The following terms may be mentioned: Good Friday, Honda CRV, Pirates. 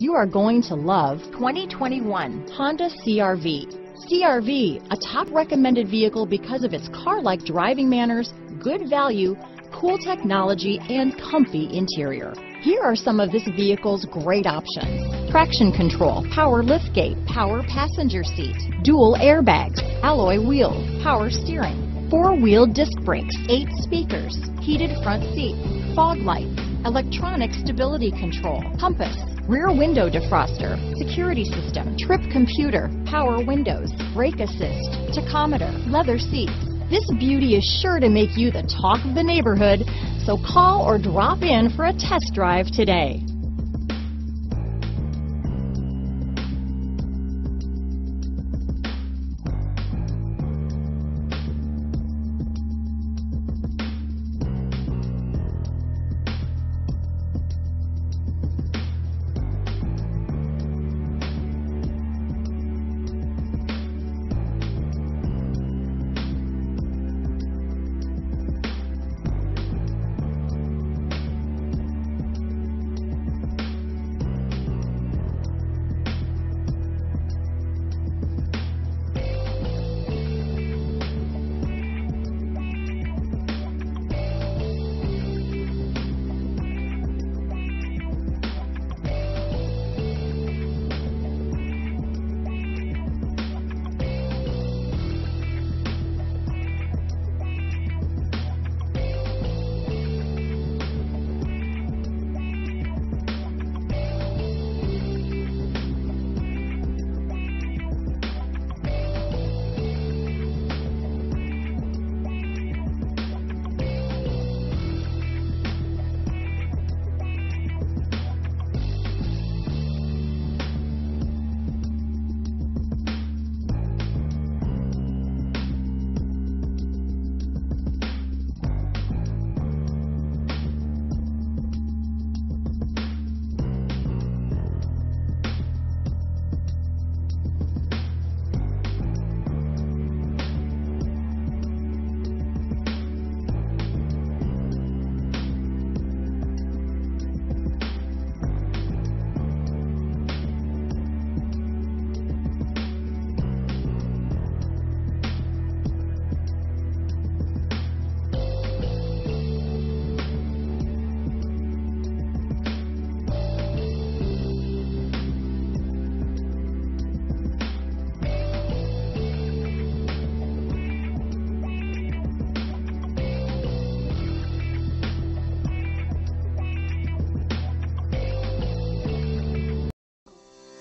You are going to love 2021 Honda CRV. CRV, a top recommended vehicle because of its car-like driving manners, good value, cool technology, and comfy interior. Here are some of this vehicle's great options: traction control, power liftgate, power passenger seat, dual airbags, alloy wheels, power steering, four-wheel disc brakes, 8 speakers, heated front seats, fog lights, electronic stability control, compass, rear window defroster, security system, trip computer, power windows, brake assist, tachometer, leather seats. This beauty is sure to make you the talk of the neighborhood, so call or drop in for a test drive today.